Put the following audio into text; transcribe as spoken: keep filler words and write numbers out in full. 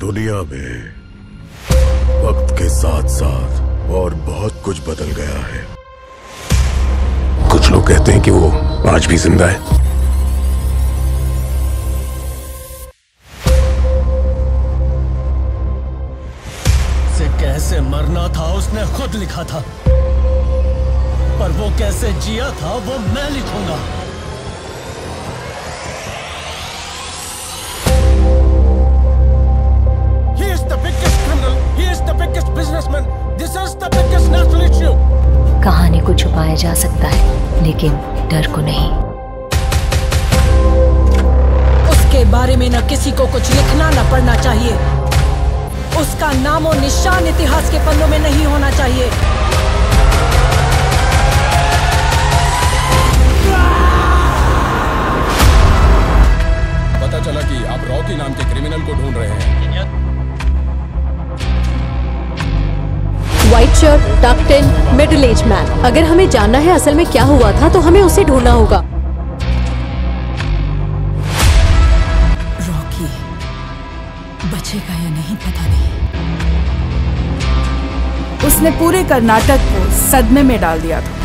दुनिया में वक्त के साथ साथ और बहुत कुछ बदल गया है। कुछ लोग कहते हैं कि वो आज भी जिंदा है, से कैसे मरना था उसने खुद लिखा था, पर वो कैसे जिया था वो मैं लिखूंगा। कहानी को छुपाया जा सकता है लेकिन डर को नहीं। उसके बारे में न किसी को कुछ लिखना न पढ़ना चाहिए। उसका नाम और निशान इतिहास के पन्नों में नहीं होना चाहिए। पता चला कि आप रॉकी नाम के क्रिमिनल को ढूंढ रहे हैं। White shirt, tucked in, middle age man. अगर हमें जानना है असल में क्या हुआ था तो हमें उसे ढूंढना होगा। रॉकी बचेगा या नहीं पता नहीं। उसने पूरे कर्नाटक को सदमे में डाल दिया था।